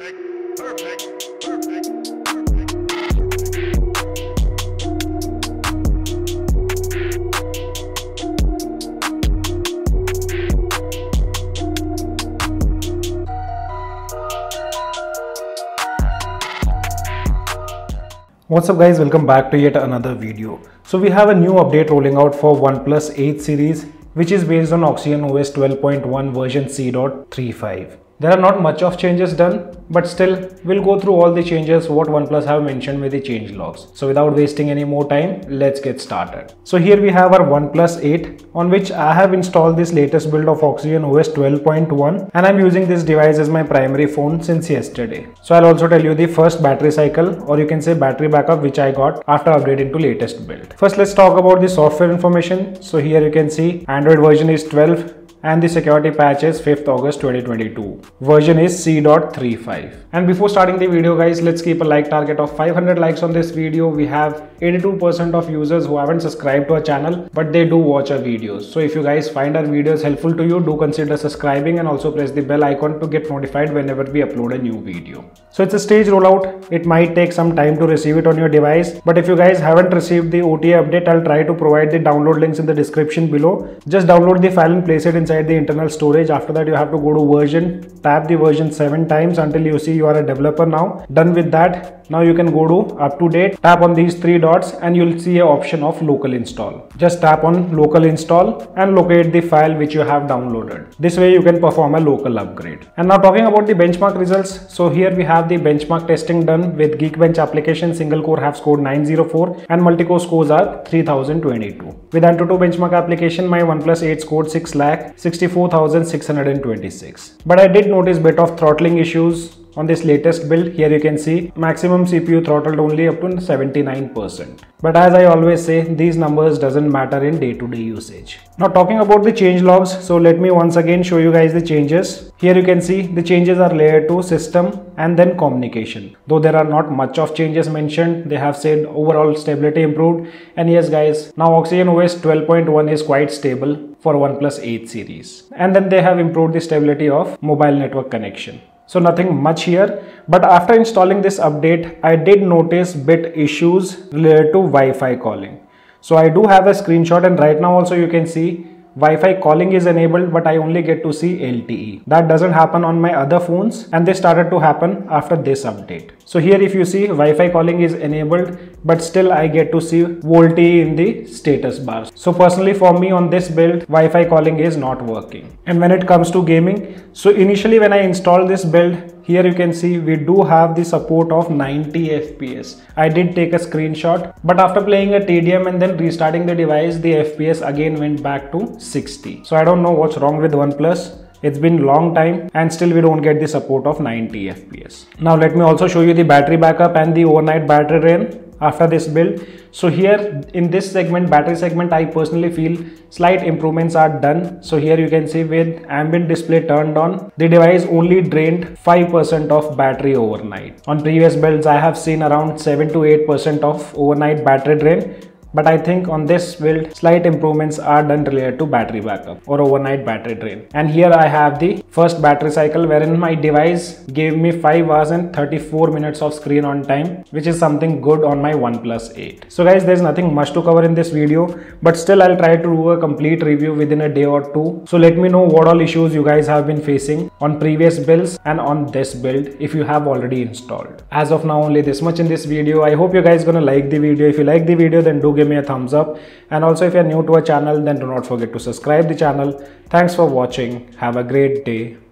What's up guys, welcome back to yet another video. So we have a new update rolling out for OnePlus 8 series, which is based on Oxygen OS 12.1 version C.35. There are not much of changes done, but still we'll go through all the changes what OnePlus have mentioned with the change logs. So without wasting any more time, let's get started. So here we have our OnePlus 8 on which I have installed this latest build of Oxygen OS 12.1 and I'm using this device as my primary phone since yesterday. So I'll also tell you the first battery cycle, or you can say battery backup, which I got after upgrading to latest build. First let's talk about the software information. So here you can see Android version is 12. And the security patch is 5th August 2022. Version is C.35. And before starting the video guys, let's keep a like target of 500 likes on this video. We have 82% of users who haven't subscribed to our channel, but they do watch our videos. So if you guys find our videos helpful to you, do consider subscribing and also press the bell icon to get notified whenever we upload a new video. So it's a stage rollout. It might take some time to receive it on your device. But if you guys haven't received the OTA update, I'll try to provide the download links in the description below. Just download the file and place it in the internal storage. After that you have to go to version, tap the version 7 times until you see you are a developer now. Done with that, now you can go to up to date, tap on these three dots and you'll see an option of local install. Just tap on local install and locate the file which you have downloaded. This way you can perform a local upgrade. And now talking about the benchmark results. So here we have the benchmark testing done with geekbench application. Single core have scored 904 and multi-core scores are 3022. With antutu benchmark application, my OnePlus 8 scored 6,64,626. But I did notice bit of throttling issues on this latest build. Here you can see maximum CPU throttled only up to 79%. But as I always say, these numbers doesn't matter in day-to-day usage. Now talking about the change logs. So let me once again show you guys the changes. Here you can see the changes are layer 2, system and then communication. Though there are not much of changes mentioned, they have said overall stability improved. And yes guys, now Oxygen OS 12.1 is quite stable for OnePlus 8 series. And then they have improved the stability of mobile network connection. So nothing much here, but after installing this update, I did notice bit issues related to Wi-Fi calling. So I do have a screenshot and right now also you can see Wi-Fi calling is enabled, but I only get to see LTE. That doesn't happen on my other phones and they started to happen after this update. So here if you see Wi-Fi calling is enabled, but still I get to see VoLTE in the status bar. So personally for me on this build, Wi-Fi calling is not working. And when it comes to gaming, so initially when I installed this build, here you can see we do have the support of 90 FPS. I did take a screenshot, but after playing a TDM and then restarting the device, the FPS again went back to 60. So I don't know what's wrong with OnePlus. It's been long time and still we don't get the support of 90 FPS. Now let me also show you the battery backup and the overnight battery drain after this build. So here in this segment, battery segment, I personally feel slight improvements are done. So here you can see with ambient display turned on, the device only drained 5% of battery overnight. On previous builds, I have seen around 7 to 8% of overnight battery drain. But I think on this build, slight improvements are done related to battery backup or overnight battery drain. And here I have the first battery cycle wherein my device gave me 5 hours and 34 minutes of screen on time, which is something good on my OnePlus 8. So guys, there's nothing much to cover in this video, but still I'll try to do a complete review within a day or two. So let me know what all issues you guys have been facing on previous builds and on this build if you have already installed. As of now, only this much in this video. I hope you guys gonna like the video. If you like the video, then do give me a thumbs up, and also if you are new to our channel, then do not forget to subscribe the channel. Thanks for watching. Have a great day.